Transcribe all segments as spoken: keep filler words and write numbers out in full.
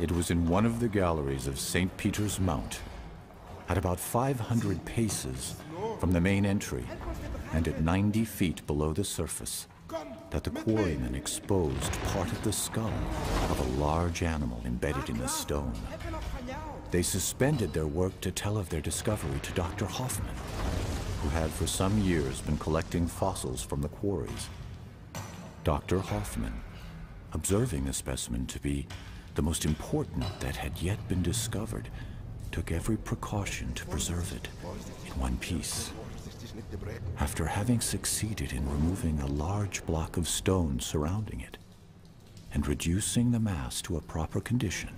It was in one of the galleries of Saint Peter's Mount, at about five hundred paces from the main entry, and at ninety feet below the surface, that the quarrymen exposed part of the skull of a large animal embedded in the stone. They suspended their work to tell of their discovery to Doctor Hoffman, who had for some years been collecting fossils from the quarries. Doctor Hoffman, observing the specimen to be the most important that had yet been discovered, took every precaution to preserve it in one piece. After having succeeded in removing a large block of stone surrounding it and reducing the mass to a proper condition,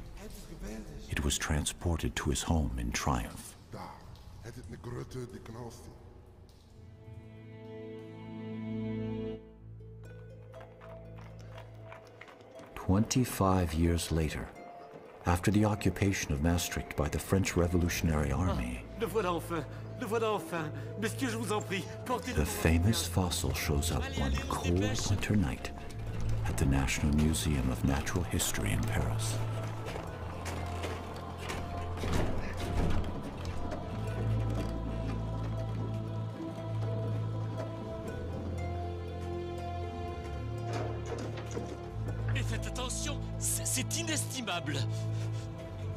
it was transported to his home in triumph. Twenty-five years later, after the occupation of Maastricht by the French Revolutionary Army, the famous fossil shows up one cold winter night at the National Museum of Natural History in Paris.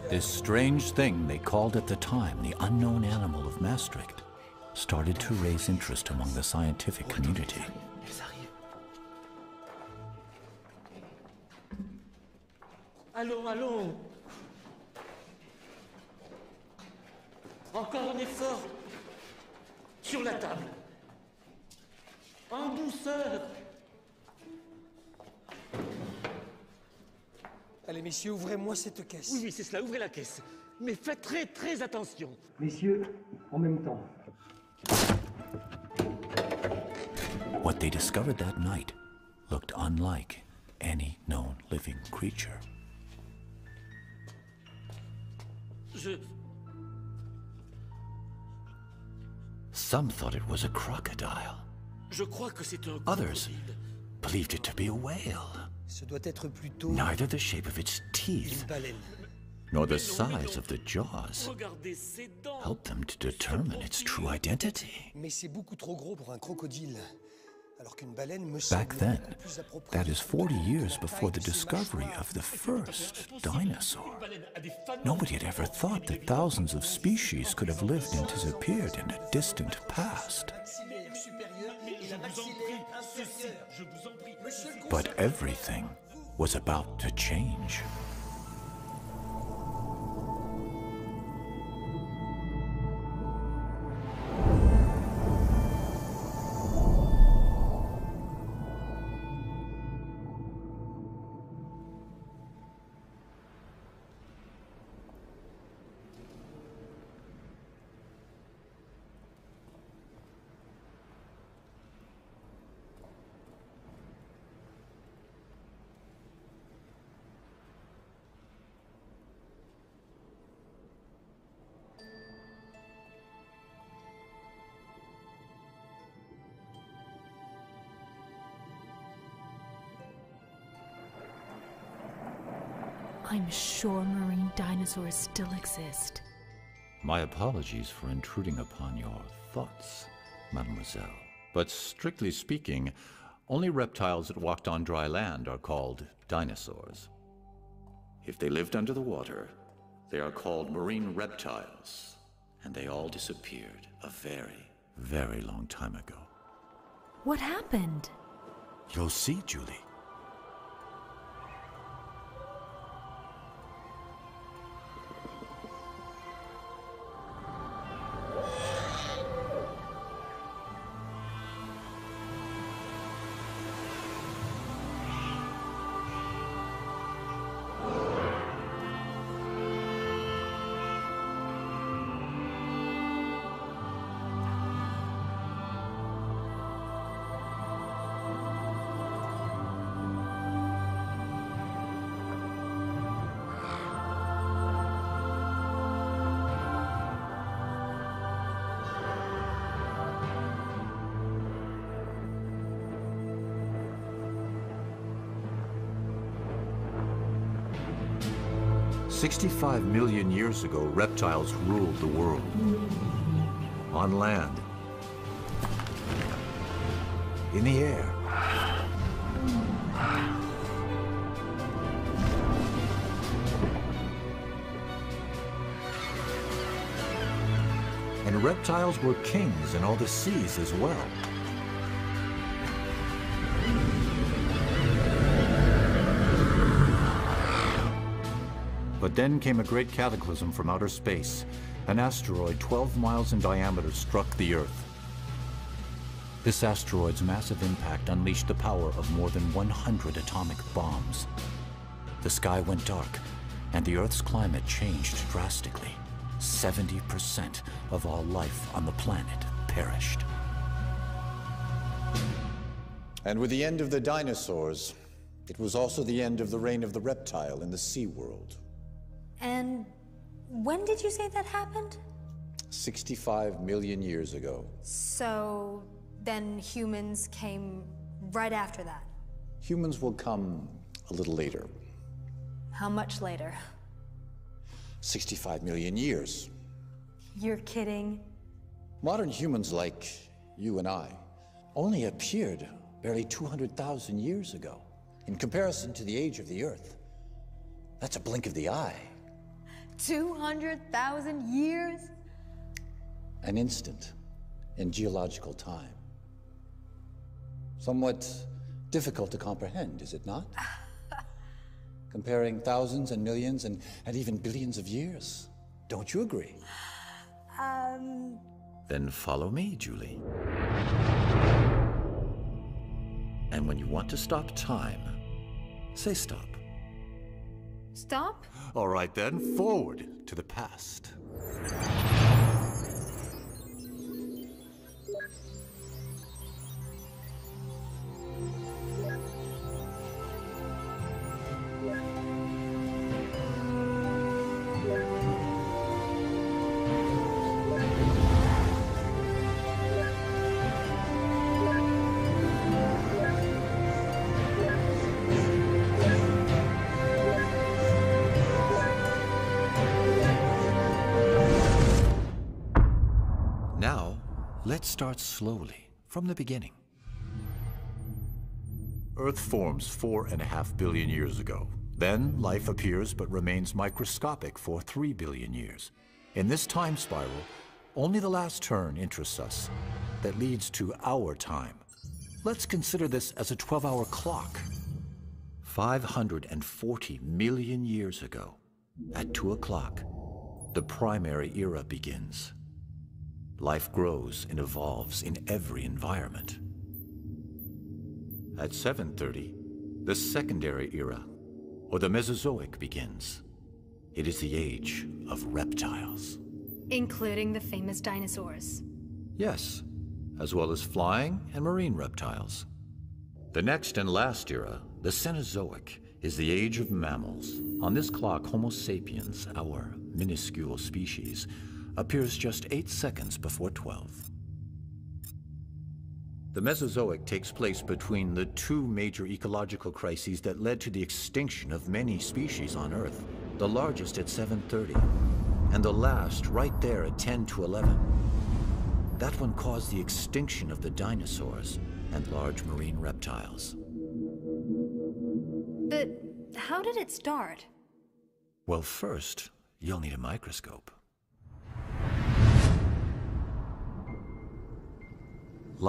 This strange thing they called at the time the unknown animal of Maastricht started to raise interest among the scientific community. Allons, allons. Encore un effort. Sur la table. En douceur. Allez, messieurs, ouvrez-moi cette caisse. Oui, oui, c'est cela, ouvrez la caisse. Mais faites très, très attention. Messieurs, en même temps. What they discovered that night looked unlike any known living creature. Je... Some thought it was a crocodile. Je crois que c'est un... Others believed it to be a whale. Neither the shape of its teeth nor the size of the jaws helped them to determine its true identity. Back then, that is forty years before the discovery of the first dinosaur, nobody had ever thought that thousands of species could have lived and disappeared in a distant past. But everything was about to change. I'm sure marine dinosaurs still exist. My apologies for intruding upon your thoughts, Mademoiselle. But strictly speaking, only reptiles that walked on dry land are called dinosaurs. If they lived under the water, they are called marine reptiles, and they all disappeared a very, very long time ago. What happened? You'll see, Julie. sixty-five million years ago, reptiles ruled the world. On land, in the air, and reptiles were kings in all the seas as well. But then came a great cataclysm from outer space. An asteroid twelve miles in diameter struck the Earth. This asteroid's massive impact unleashed the power of more than one hundred atomic bombs. The sky went dark, and the Earth's climate changed drastically. seventy percent of all life on the planet perished. And with the end of the dinosaurs, it was also the end of the reign of the reptile in the sea world. And when did you say that happened? sixty-five million years ago. So then humans came right after that? Humans will come a little later. How much later? sixty-five million years. You're kidding. Modern humans like you and I only appeared barely two hundred thousand years ago in comparison to the age of the Earth. That's a blink of the eye. two hundred thousand years? An instant in geological time. Somewhat difficult to comprehend, is it not? Comparing thousands and millions and, and even billions of years. Don't you agree? Um... Then follow me, Julie. And when you want to stop time, say stop. Stop? All right then, forward to the past. Start slowly, from the beginning. Earth forms four and a half billion years ago. Then life appears but remains microscopic for three billion years. In this time spiral, only the last turn interests us. That leads to our time. Let's consider this as a twelve-hour clock. five hundred forty million years ago, at two o'clock, the primary era begins. Life grows and evolves in every environment. At seven thirty, the secondary era, or the Mesozoic, begins. It is the age of reptiles. Including the famous dinosaurs. Yes, as well as flying and marine reptiles. The next and last era, the Cenozoic, is the age of mammals. On this clock, Homo sapiens, our minuscule species, appears just eight seconds before twelve. The Mesozoic takes place between the two major ecological crises that led to the extinction of many species on Earth, the largest at seven thirty, and the last right there at ten to eleven. That one caused the extinction of the dinosaurs and large marine reptiles. But how did it start? Well, first, you'll need a microscope.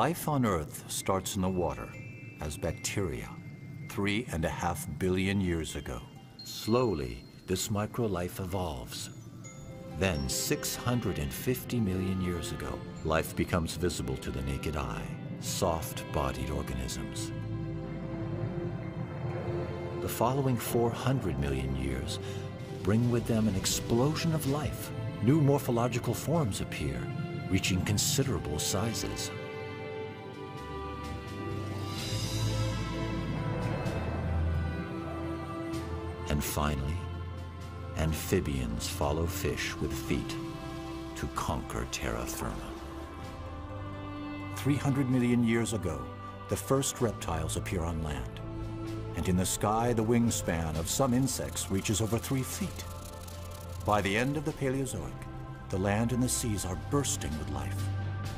Life on Earth starts in the water as bacteria, three and a half billion years ago. Slowly, this microlife evolves. Then, six hundred fifty million years ago, life becomes visible to the naked eye, soft-bodied organisms. The following four hundred million years bring with them an explosion of life. New morphological forms appear, reaching considerable sizes. And finally, amphibians follow fish with feet to conquer terra firma. three hundred million years ago, the first reptiles appear on land. And in the sky, the wingspan of some insects reaches over three feet. By the end of the Paleozoic, the land and the seas are bursting with life.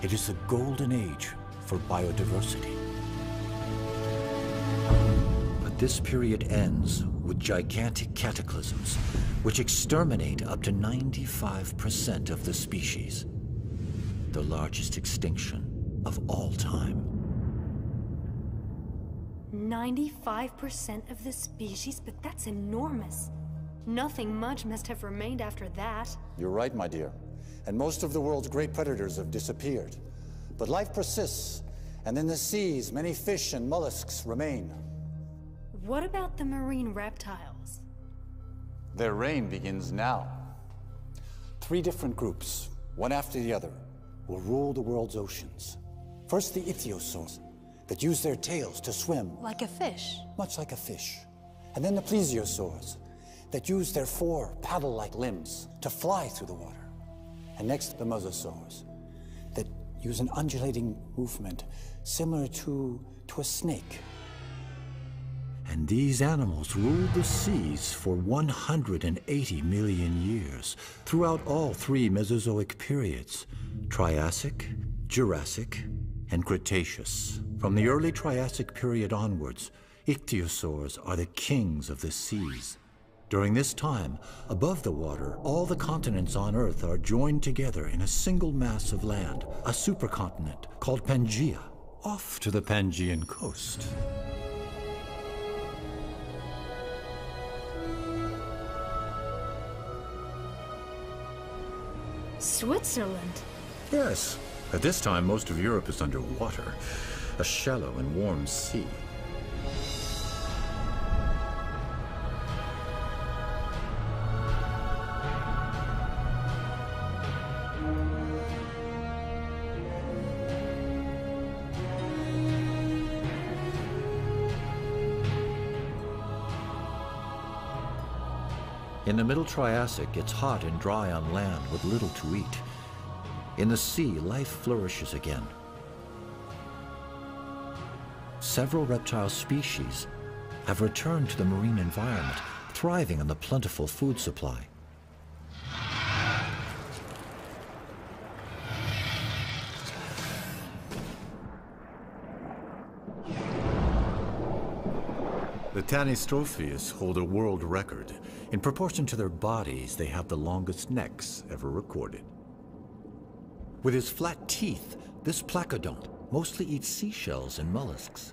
It is the golden age for biodiversity. But this period ends with gigantic cataclysms, which exterminate up to ninety-five percent of the species. The largest extinction of all time. ninety-five percent of the species? But that's enormous. Nothing much must have remained after that. You're right, my dear. And most of the world's great predators have disappeared. But life persists, and in the seas, many fish and mollusks remain. What about the marine reptiles? Their reign begins now. Three different groups, one after the other, will rule the world's oceans. First, the ichthyosaurs, that use their tails to swim. Like a fish? Much like a fish. And then the plesiosaurs, that use their four paddle-like limbs to fly through the water. And next, the mosasaurs, that use an undulating movement similar to, to a snake. And these animals ruled the seas for one hundred eighty million years throughout all three Mesozoic periods, Triassic, Jurassic, and Cretaceous. From the early Triassic period onwards, ichthyosaurs are the kings of the seas. During this time, above the water, all the continents on Earth are joined together in a single mass of land, a supercontinent called Pangaea, off to the Pangaean coast. Switzerland? Yes. At this time, most of Europe is underwater, a shallow and warm sea. In the Middle Triassic, it's hot and dry on land with little to eat. In the sea, life flourishes again. Several reptile species have returned to the marine environment, thriving on the plentiful food supply. The Tanystropheus hold a world record. In proportion to their bodies, they have the longest necks ever recorded. With his flat teeth, this placodont mostly eats seashells and mollusks.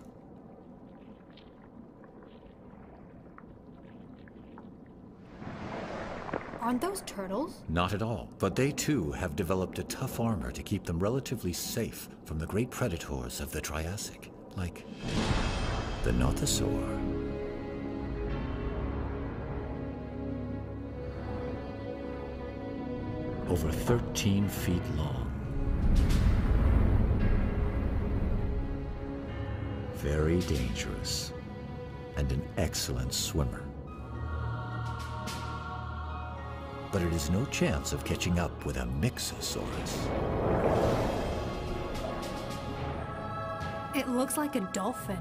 Aren't those turtles? Not at all, but they too have developed a tough armor to keep them relatively safe from the great predators of the Triassic, like the nothosaur. Over thirteen feet long. Very dangerous, and an excellent swimmer. But it is no chance of catching up with a Mixosaurus. It looks like a dolphin.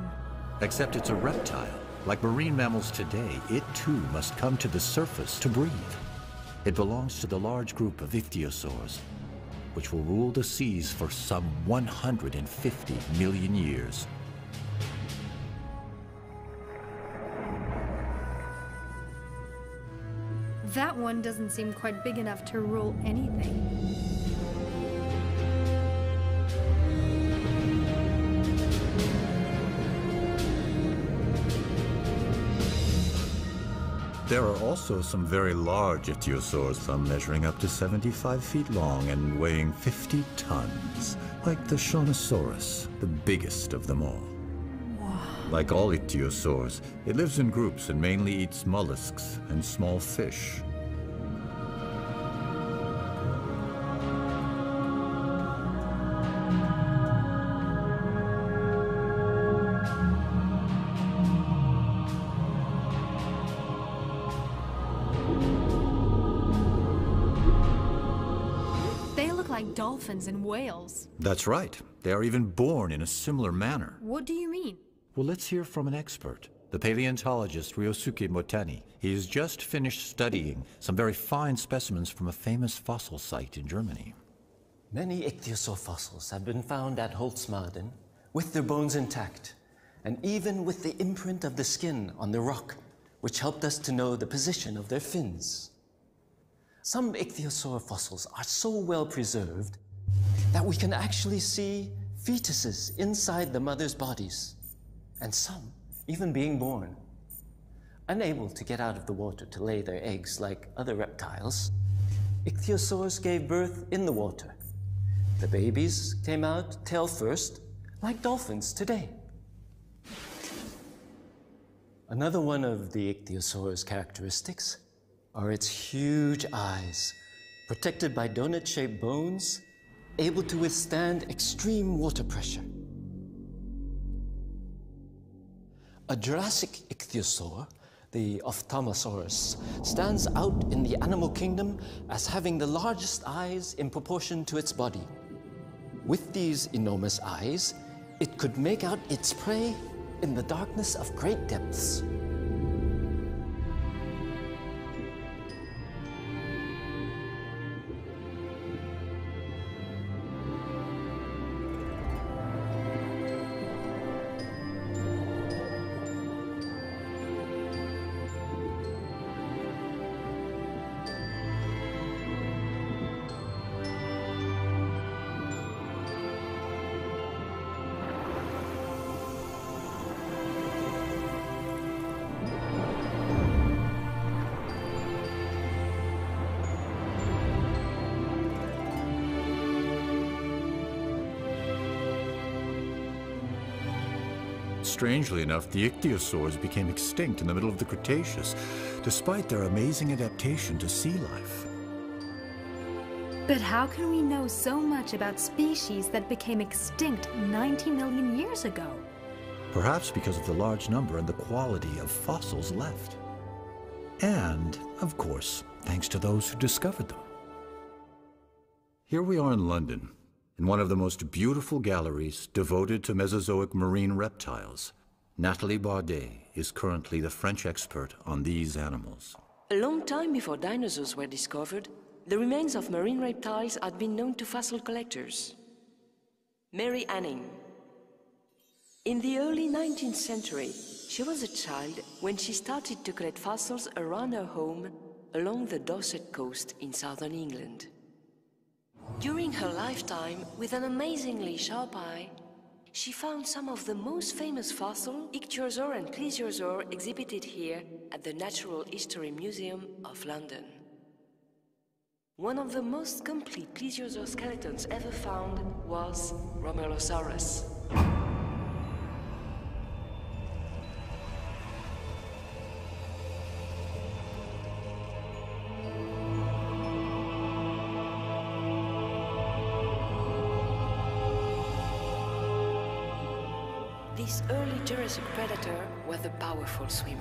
Except it's a reptile. Like marine mammals today, it too must come to the surface to breathe. It belongs to the large group of ichthyosaurs, which will rule the seas for some one hundred fifty million years. That one doesn't seem quite big enough to rule anything. There are also some very large ichthyosaurs, some measuring up to seventy-five feet long and weighing fifty tons, like the Shonisaurus, the biggest of them all. Wow. Like all ichthyosaurs, it lives in groups and mainly eats mollusks and small fish. Dolphins and whales. That's right. They are even born in a similar manner. What do you mean? Well, let's hear from an expert. the paleontologist Ryosuke Motani. He has just finished studying some very fine specimens from a famous fossil site in Germany. Many ichthyosaur fossils have been found at Holzmaden with their bones intact, and even with the imprint of the skin on the rock, which helped us to know the position of their fins. Some ichthyosaur fossils are so well preserved that we can actually see fetuses inside the mother's bodies, and some even being born. Unable to get out of the water to lay their eggs like other reptiles, ichthyosaurs gave birth in the water. The babies came out tail first, like dolphins today. Another one of the ichthyosaur's characteristics are its huge eyes, protected by donut-shaped bones, able to withstand extreme water pressure. A Jurassic ichthyosaur, the Ophthalmosaurus, stands out in the animal kingdom as having the largest eyes in proportion to its body. With these enormous eyes, it could make out its prey in the darkness of great depths. Strangely enough, the ichthyosaurs became extinct in the middle of the Cretaceous, despite their amazing adaptation to sea life. But how can we know so much about species that became extinct ninety million years ago? Perhaps because of the large number and the quality of fossils left. And, of course, thanks to those who discovered them. Here we are in London, in one of the most beautiful galleries devoted to Mesozoic marine reptiles. Nathalie Bardet is currently the French expert on these animals. A long time before dinosaurs were discovered, the remains of marine reptiles had been known to fossil collectors. Mary Anning. In the early nineteenth century, she was a child when she started to collect fossils around her home along the Dorset coast in southern England. During her lifetime, with an amazingly sharp eye, she found some of the most famous fossils, ichthyosaur and plesiosaur, exhibited here at the Natural History Museum of London. One of the most complete plesiosaur skeletons ever found was Kronosaurus. This early Jurassic predator was a powerful swimmer.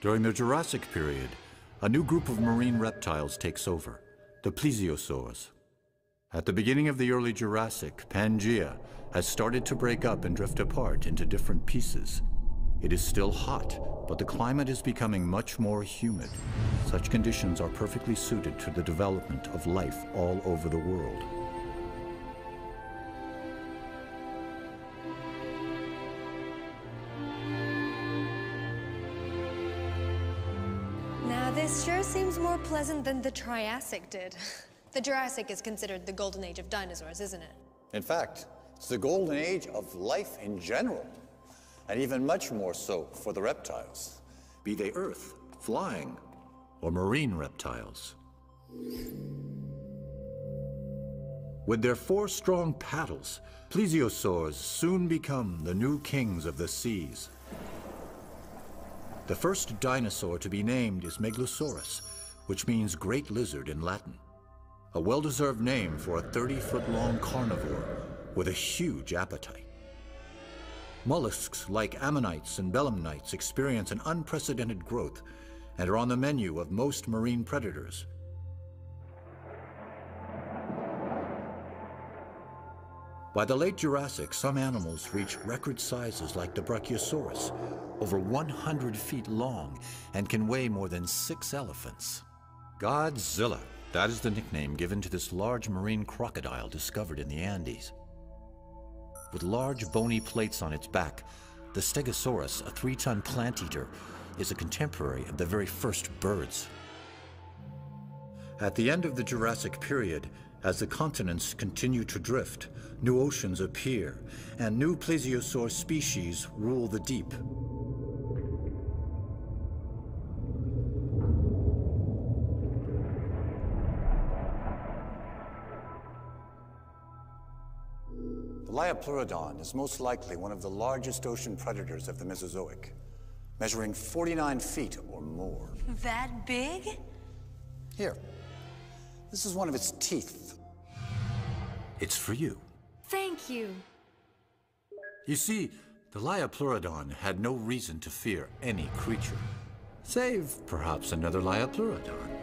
During the Jurassic period, a new group of marine reptiles takes over, the plesiosaurs. At the beginning of the early Jurassic, Pangaea has started to break up and drift apart into different pieces. It is still hot, but the climate is becoming much more humid. Such conditions are perfectly suited to the development of life all over the world. Now, this sure seems more pleasant than the Triassic did. The Jurassic is considered the golden age of dinosaurs, isn't it? In fact, it's the golden age of life in general, and even much more so for the reptiles. Be they earth, flying, or marine reptiles. With their four strong paddles, plesiosaurs soon become the new kings of the seas. The first dinosaur to be named is Megalosaurus, which means great lizard in Latin. A well-deserved name for a thirty-foot-long carnivore with a huge appetite. Mollusks like ammonites and belemnites experience an unprecedented growth and are on the menu of most marine predators. By the late Jurassic, some animals reach record sizes like the Brachiosaurus, over one hundred feet long, and can weigh more than six elephants. Godzilla, that is the nickname given to this large marine crocodile discovered in the Andes. With large bony plates on its back, the Stegosaurus, a three-ton plant-eater, is a contemporary of the very first birds. At the end of the Jurassic period, as the continents continue to drift, new oceans appear, and new plesiosaur species rule the deep. The Liopleurodon is most likely one of the largest ocean predators of the Mesozoic, measuring forty-nine feet or more. That big? Here. This is one of its teeth. It's for you. Thank you. You see, the Liopleurodon had no reason to fear any creature, save perhaps another Liopleurodon.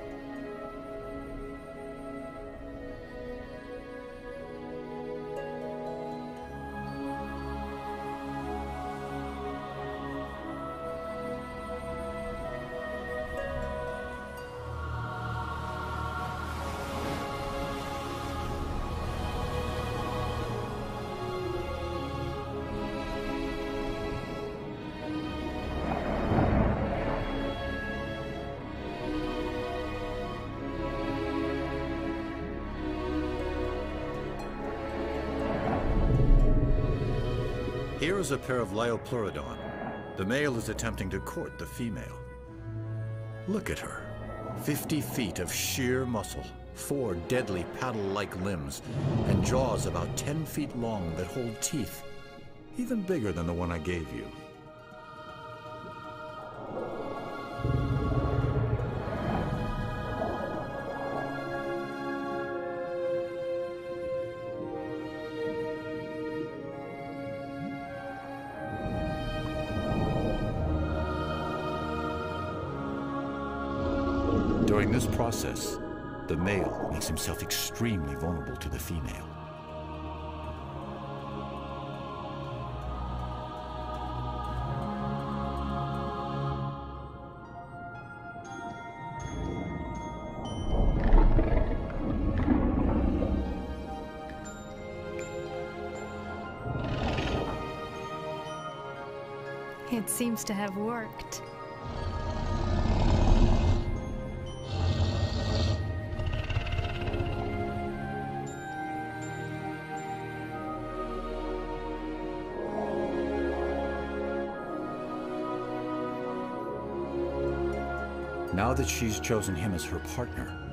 Here is a pair of Liopleurodon. The male is attempting to court the female. Look at her. fifty feet of sheer muscle, four deadly paddle-like limbs, and jaws about ten feet long that hold teeth, even bigger than the one I gave you. During this process, the male makes himself extremely vulnerable to the female. It seems to have worked. Now that she's chosen him as her partner,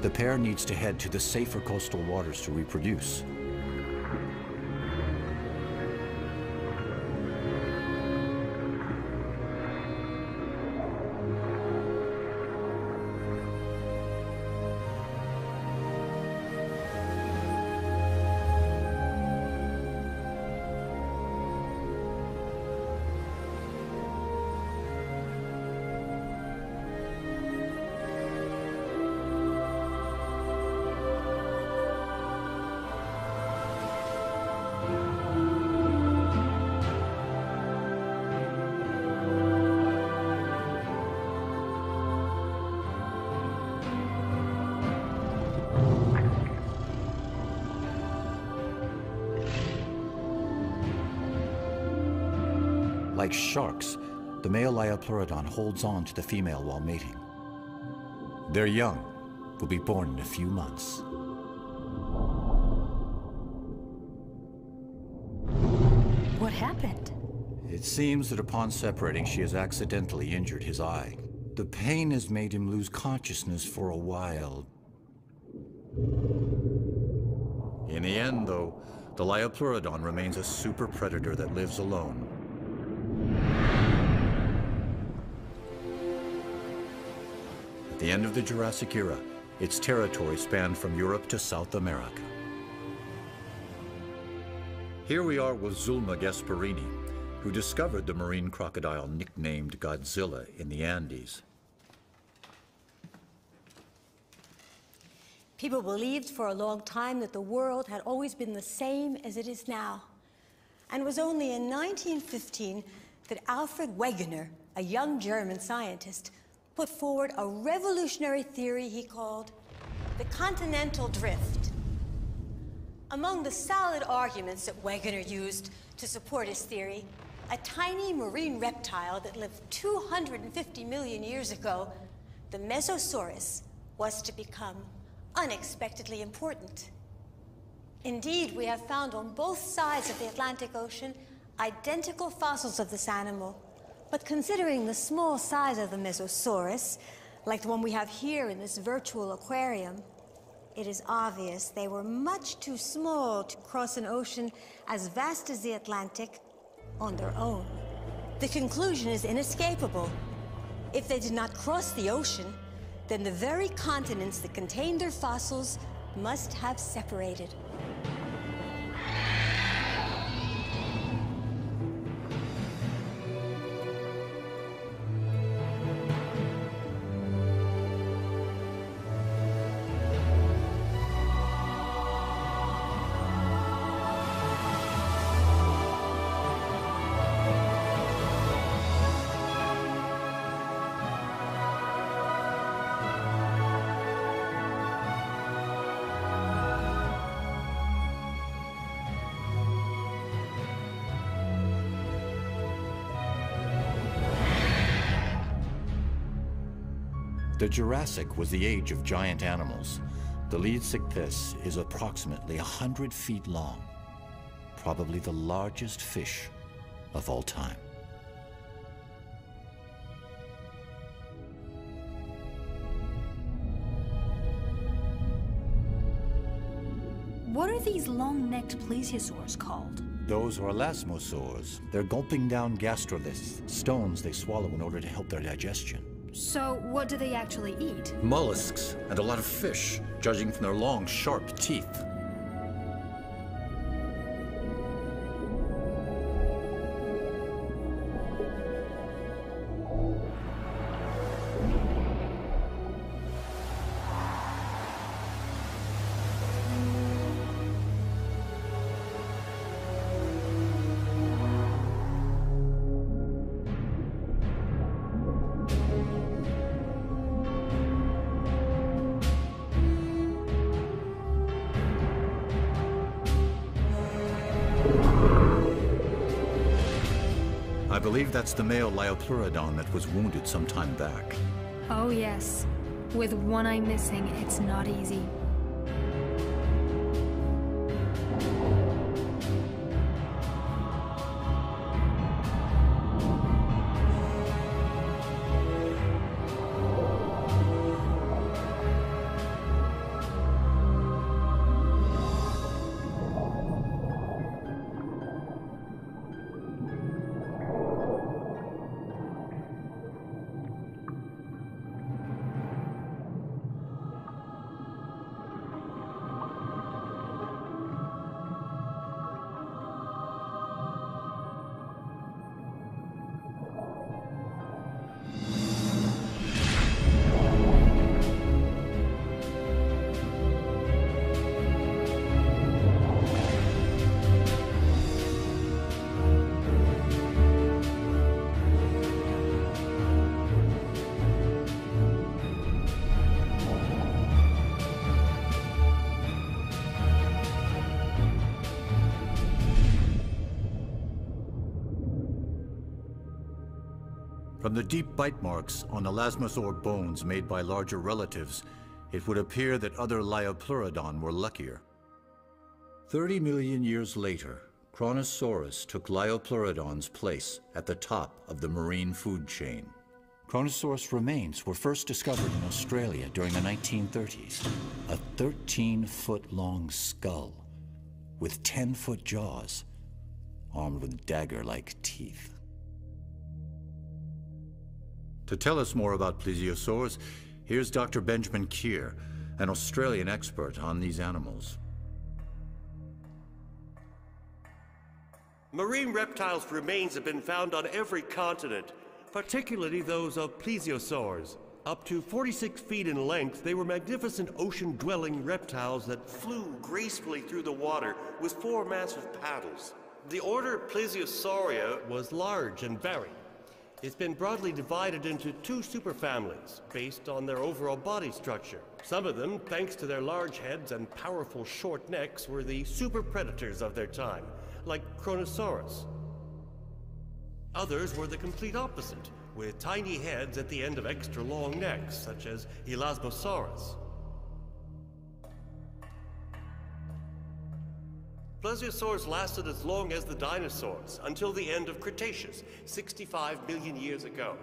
the pair needs to head to the safer coastal waters to reproduce. Like sharks, the male Liopleurodon holds on to the female while mating. Their young will be born in a few months. What happened? It seems that upon separating, she has accidentally injured his eye. The pain has made him lose consciousness for a while. In the end, though, the Liopleurodon remains a super predator that lives alone. At the end of the Jurassic era, its territory spanned from Europe to South America. Here we are with Zulma Gasparini, who discovered the marine crocodile nicknamed Godzilla in the Andes. People believed for a long time that the world had always been the same as it is now. And it was only in nineteen fifteen that Alfred Wegener, a young German scientist, put forward a revolutionary theory he called the continental drift. Among the solid arguments that Wegener used to support his theory, a tiny marine reptile that lived two hundred fifty million years ago, the Mesosaurus, was to become unexpectedly important. Indeed, we have found on both sides of the Atlantic Ocean identical fossils of this animal. But considering the small size of the Mesosaurus, like the one we have here in this virtual aquarium, it is obvious they were much too small to cross an ocean as vast as the Atlantic on their own. The conclusion is inescapable. If they did not cross the ocean, then the very continents that contained their fossils must have separated. The Jurassic was the age of giant animals. The Liopleurodon is approximately one hundred feet long, probably the largest fish of all time. What are these long-necked plesiosaurs called? Those are elasmosaurs. They're gulping down gastroliths, stones they swallow in order to help their digestion. So, what do they actually eat? Mollusks and a lot of fish, judging from their long, sharp teeth. I believe that's the male Liopleurodon that was wounded some time back. Oh yes. With one eye missing, it's not easy. From the deep bite marks on elasmosaur bones made by larger relatives, it would appear that other Liopleurodon were luckier. thirty million years later, Kronosaurus took Liopleurodon's place at the top of the marine food chain. Kronosaurus remains were first discovered in Australia during the nineteen thirties. A thirteen foot long skull with ten foot jaws, armed with dagger-like teeth. To tell us more about plesiosaurs, here's Doctor Benjamin Keir, an Australian expert on these animals. Marine reptiles' remains have been found on every continent, particularly those of plesiosaurs, Up to forty-six feet in length, they were magnificent ocean-dwelling reptiles that flew gracefully through the water with four massive paddles. The order Plesiosauria was large and varied. It's been broadly divided into two superfamilies based on their overall body structure. Some of them, thanks to their large heads and powerful short necks, were the super predators of their time, like Kronosaurus. Others were the complete opposite, with tiny heads at the end of extra long necks, such as Elasmosaurus. Plesiosaurs lasted as long as the dinosaurs, until the end of Cretaceous, sixty-five million years ago.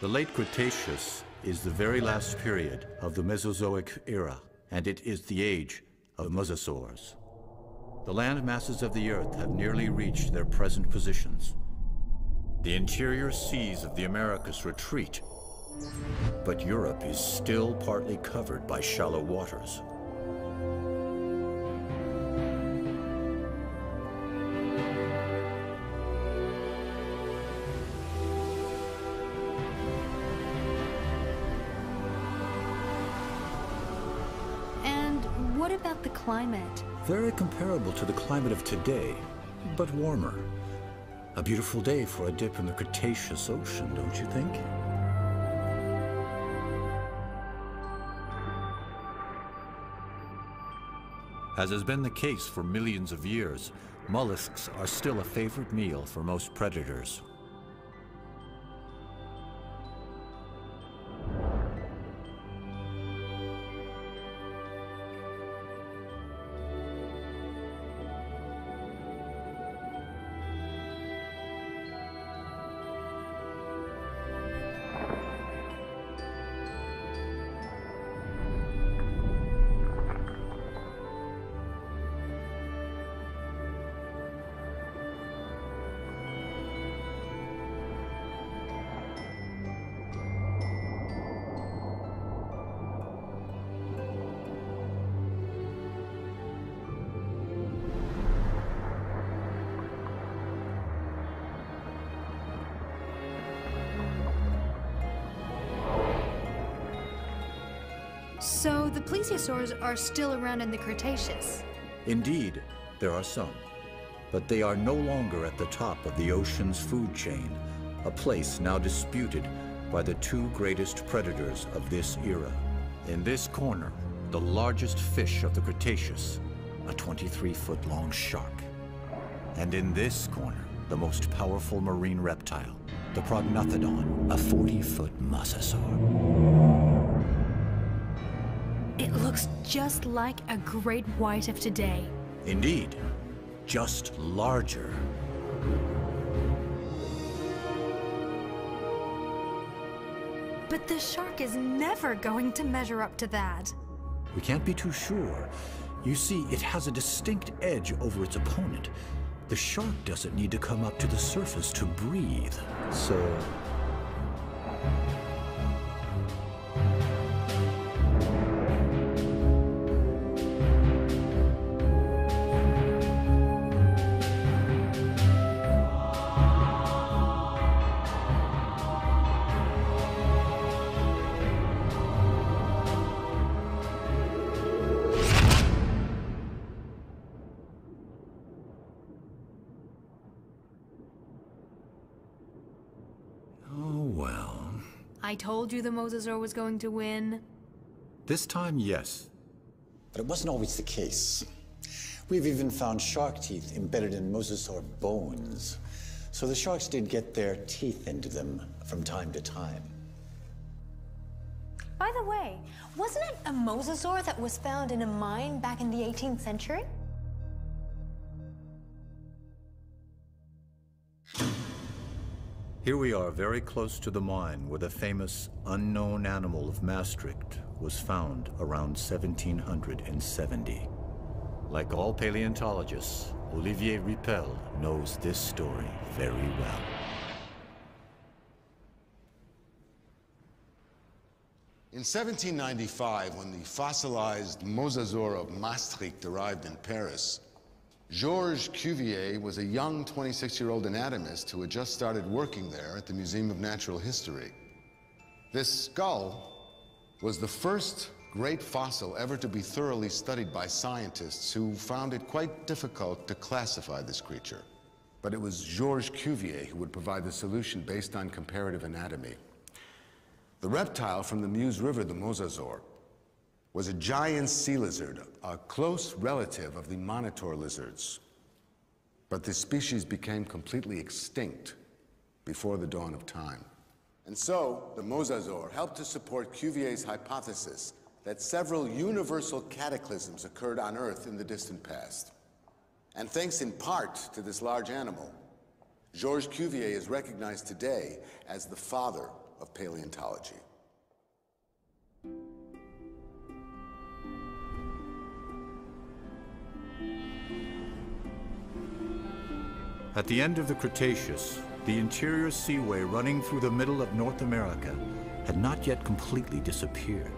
The late Cretaceous is the very last period of the Mesozoic era, and it is the age of mosasaurs. The land masses of the Earth have nearly reached their present positions. The interior seas of the Americas retreat, but Europe is still partly covered by shallow waters. And what about the climate? Very comparable to the climate of today, but warmer. A beautiful day for a dip in the Cretaceous Ocean, don't you think? As has been the case for millions of years, mollusks are still a favorite meal for most predators. So the plesiosaurs are still around in the Cretaceous? Indeed, there are some, but they are no longer at the top of the ocean's food chain, a place now disputed by the two greatest predators of this era. In this corner, the largest fish of the Cretaceous, a twenty-three foot long shark. And in this corner, the most powerful marine reptile, the prognathodon, a forty foot mosasaur. It looks just like a great white of today. Indeed, just larger. But the shark is never going to measure up to that. We can't be too sure. You see, it has a distinct edge over its opponent. The shark doesn't need to come up to the surface to breathe, so... I told you the mosasaur was going to win. This time, yes. But it wasn't always the case. We've even found shark teeth embedded in mosasaur bones. So the sharks did get their teeth into them from time to time. By the way, wasn't it a mosasaur that was found in a mine back in the eighteenth century? Here we are very close to the mine where the famous unknown animal of Maastricht was found around seventeen seventy. Like all paleontologists, Olivier Rippel knows this story very well. In seventeen ninety-five, when the fossilized mosasaur of Maastricht arrived in Paris, Georges Cuvier was a young twenty-six-year-old anatomist who had just started working there at the Museum of Natural History. This skull was the first great fossil ever to be thoroughly studied by scientists who found it quite difficult to classify this creature. But it was Georges Cuvier who would provide the solution based on comparative anatomy. The reptile from the Meuse River, the Mosasaur, was a giant sea lizard, a close relative of the monitor lizards. But this species became completely extinct before the dawn of time. And so, the Mosasaur helped to support Cuvier's hypothesis that several universal cataclysms occurred on Earth in the distant past. And thanks in part to this large animal, Georges Cuvier is recognized today as the father of paleontology. At the end of the Cretaceous, the interior seaway running through the middle of North America had not yet completely disappeared.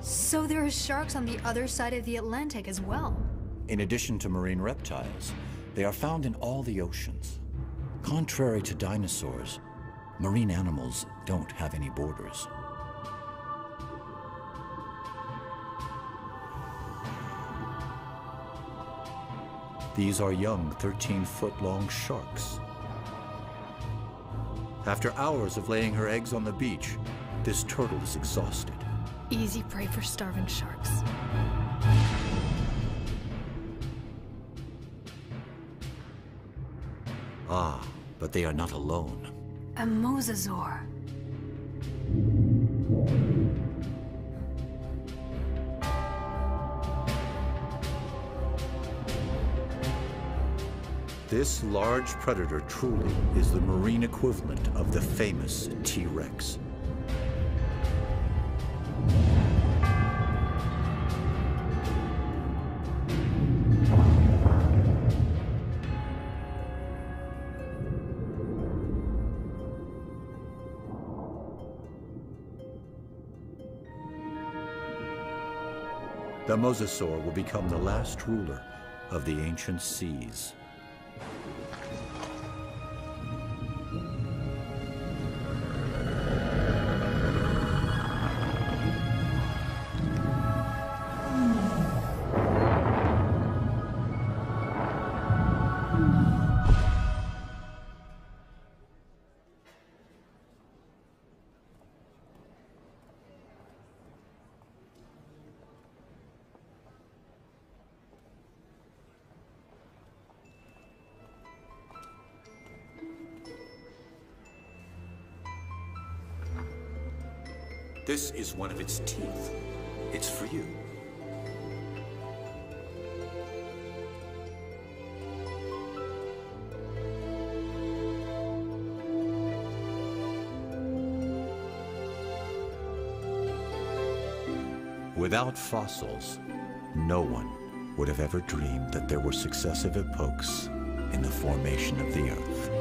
So there are sharks on the other side of the Atlantic as well. In addition to marine reptiles, they are found in all the oceans. Contrary to dinosaurs, marine animals don't have any borders. These are young thirteen-foot-long sharks. After hours of laying her eggs on the beach, this turtle is exhausted. Easy prey for starving sharks. Ah, but they are not alone. A mosasaur. This large predator truly is the marine equivalent of the famous T-Rex. The mosasaur will become the last ruler of the ancient seas. This is one of its teeth. It's for you. Without fossils, no one would have ever dreamed that there were successive epochs in the formation of the Earth.